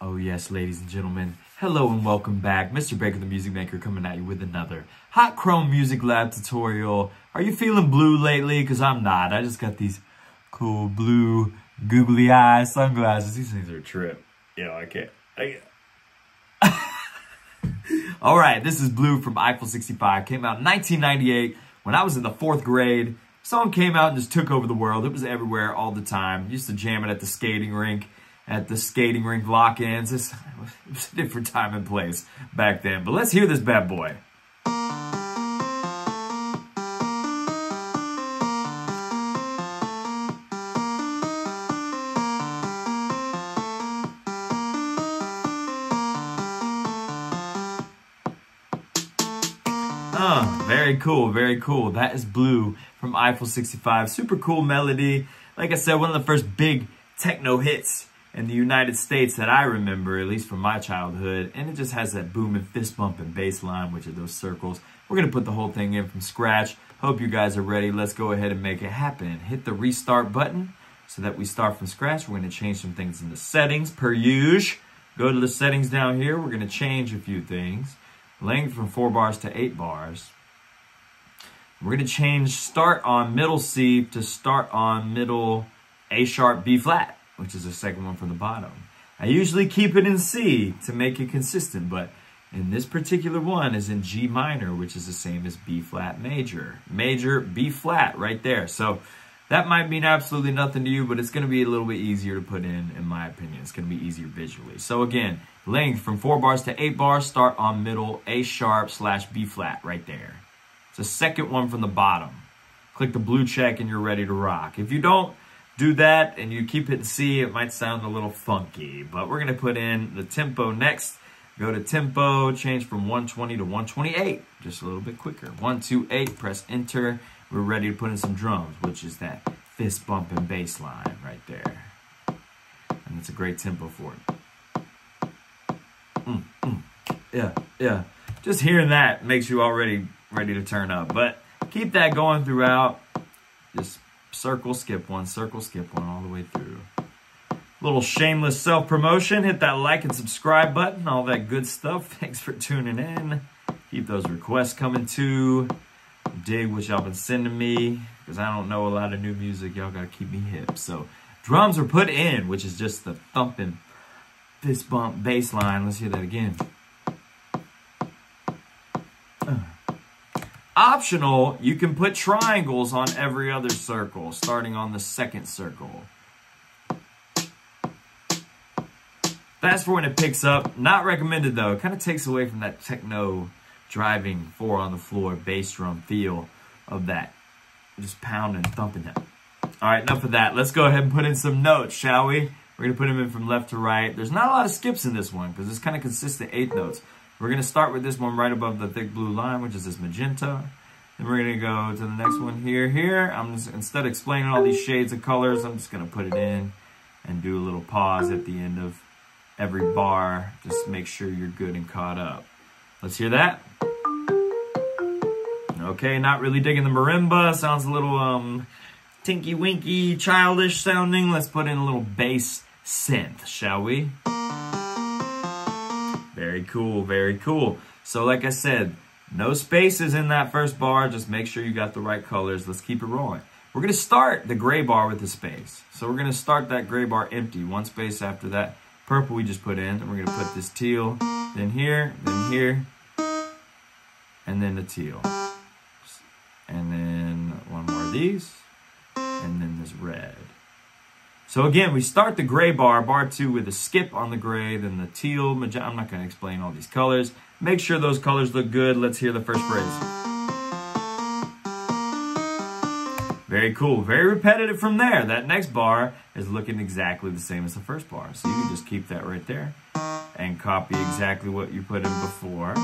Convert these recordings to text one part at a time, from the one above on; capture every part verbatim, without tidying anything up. Oh yes, ladies and gentlemen, hello and welcome back. Mister Baker the Music Maker coming at you with another hot Chrome Music Lab tutorial. Are you feeling blue lately? Because I'm not. I just got these cool blue googly eye sunglasses. These things are a trip. You know, I can't. I can't. All right, this is Blue from Eiffel sixty-five. Came out in nineteen ninety-eight when I was in the fourth grade. Song came out and just took over the world. It was everywhere all the time. Used to jam it at the skating rink, at the skating rink lock-ins. It was a different time and place back then. But let's hear this bad boy. Uh, very cool, very cool. That is Blue from Eiffel sixty-five. Super cool melody. Like I said, one of the first big techno hits in the United States that I remember, at least from my childhood. And it just has that boom and fist bump and bass line, which are those circles. We're going to put the whole thing in from scratch. Hope you guys are ready. Let's go ahead and make it happen. Hit the restart button so that we start from scratch. We're going to change some things in the settings, per usual. Go to the settings down here. We're going to change a few things. Length from four bars to eight bars. We're going to change start on middle C to start on middle A sharp B flat, which is the second one from the bottom. I usually keep it in C to make it consistent, but in this particular one is in G minor, which is the same as B flat major. Major B flat right there. So that might mean absolutely nothing to you, but it's going to be a little bit easier to put in, in my opinion. It's going to be easier visually. So again, length from four bars to eight bars, start on middle A sharp slash B flat right there. It's the second one from the bottom. Click the blue check and you're ready to rock. If you don't do that and you keep hitting C, it might sound a little funky, but we're going to put in the tempo next. Go to tempo, change from one twenty to one twenty-eight, just a little bit quicker. one two eight, press enter. We're ready to put in some drums, which is that fist bump and bass line right there. And it's a great tempo for it. Mm, mm, yeah, yeah. Just hearing that makes you already ready to turn up. But keep that going throughout. Just circle, skip one, circle, skip one all the way through. Little shameless self-promotion. Hit that like and subscribe button, all that good stuff. Thanks for tuning in. Keep those requests coming too. Dig what y'all been sending me, because I don't know a lot of new music. Y'all gotta keep me hip. So drums are put in, which is just the thumping fist bump bass line. Let's hear that again. uh. Optional, you can put triangles on every other circle, starting on the second circle. That's for when it picks up. Not recommended though. It kind of takes away from that techno driving four on the floor bass drum feel of that. Just pounding, thumping that. All right, enough of that. Let's go ahead and put in some notes, shall we? We're going to put them in from left to right. There's not a lot of skips in this one because it's kind of consistent eighth notes. We're going to start with this one right above the thick blue line, which is this magenta. Then we're going to go to the next one here, here. I'm just, instead of explaining all these shades of colors, I'm just going to put it in and do a little pause at the end of every bar, just make sure you're good and caught up. Let's hear that. Okay, not really digging the marimba. Sounds a little um, tinky-winky, childish sounding. Let's put in a little bass synth, shall we? Very cool, very cool. So like I said, no spaces in that first bar. Just make sure you got the right colors. Let's keep it rolling. We're going to start the gray bar with a space. So we're going to start that gray bar empty, one space after that purple we just put in, and we're going to put this teal, then here, then here, and then the teal. And then one more of these, and then this red. So again, we start the gray bar, bar two, with a skip on the gray, then the teal. I'm not going to explain all these colors. Make sure those colors look good. Let's hear the first phrase. Very cool. Very repetitive from there. That next bar is looking exactly the same as the first bar. So you can just keep that right there and copy exactly what you put in before.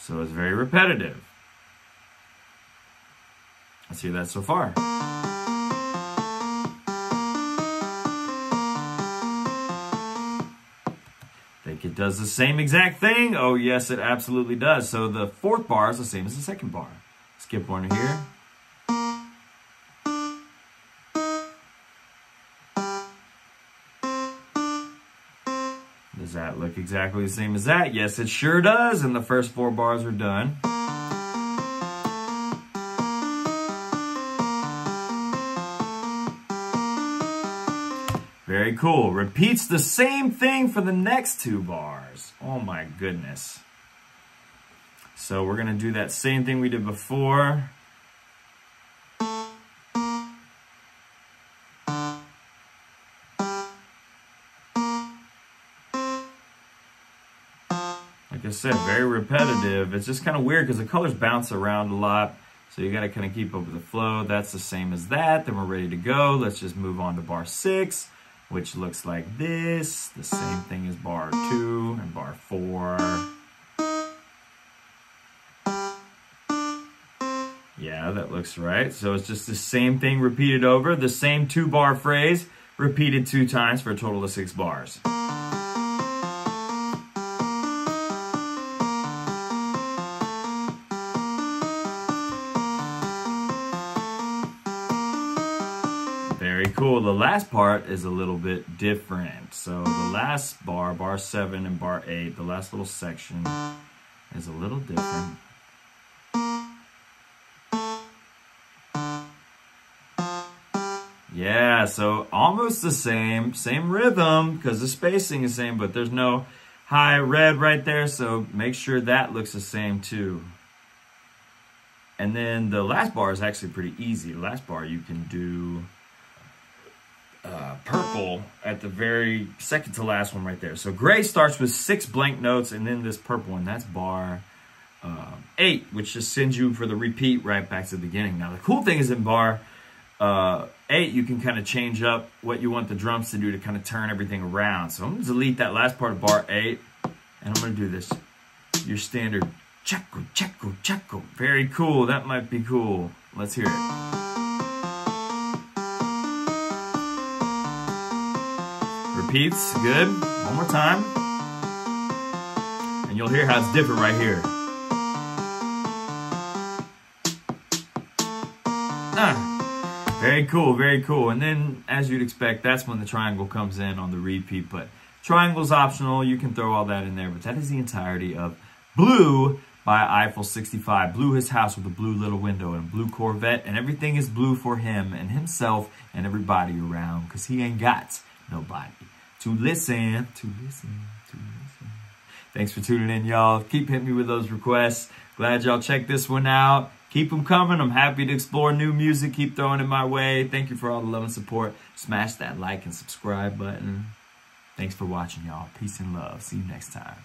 So it's very repetitive. Let's hear that so far. Think it does the same exact thing? Oh yes, it absolutely does. So the fourth bar is the same as the second bar. Skip one here. Does that look exactly the same as that? Yes, it sure does. And the first four bars are done. Very cool. Repeats the same thing for the next two bars. Oh my goodness. So we're gonna do that same thing we did before. Like I said, very repetitive. It's just kind of weird because the colors bounce around a lot. So you got to kind of keep up with the flow. That's the same as that. Then we're ready to go. Let's just move on to bar six, which looks like this. The same thing as bar two and bar four. Yeah, that looks right. So it's just the same thing repeated over. The same two bar phrase repeated two times for a total of six bars. Very cool. The last part is a little bit different. So the last bar, bar seven and bar eight, the last little section is a little different. Yeah, so almost the same, same rhythm because the spacing is the same, but there's no high red right there. So make sure that looks the same too. And then the last bar is actually pretty easy. The last bar you can do Uh, purple at the very second to last one right there. So gray starts with six blank notes and then this purple one. That's bar uh, eight, which just sends you for the repeat right back to the beginning. Now the cool thing is in bar uh, eight, you can kind of change up what you want the drums to do to kind of turn everything around. So I'm going to delete that last part of bar eight and I'm going to do this. Your standard checo, checo, checo. Very cool. That might be cool. Let's hear it. Repeats, good, one more time. And you'll hear how it's different right here. Ah, very cool, very cool. And then, as you'd expect, that's when the triangle comes in on the repeat, but triangle's optional, you can throw all that in there, but that is the entirety of Blue by Eiffel sixty-five. Blue his house with a blue little window and a blue Corvette, and everything is blue for him and himself and everybody around, because he ain't got nobody to listen, to listen, to listen. Thanks for tuning in, y'all. Keep hitting me with those requests. Glad y'all checked this one out. Keep them coming. I'm happy to explore new music. Keep throwing it my way. Thank you for all the love and support. Smash that like and subscribe button. Thanks for watching, y'all. Peace and love. See you next time.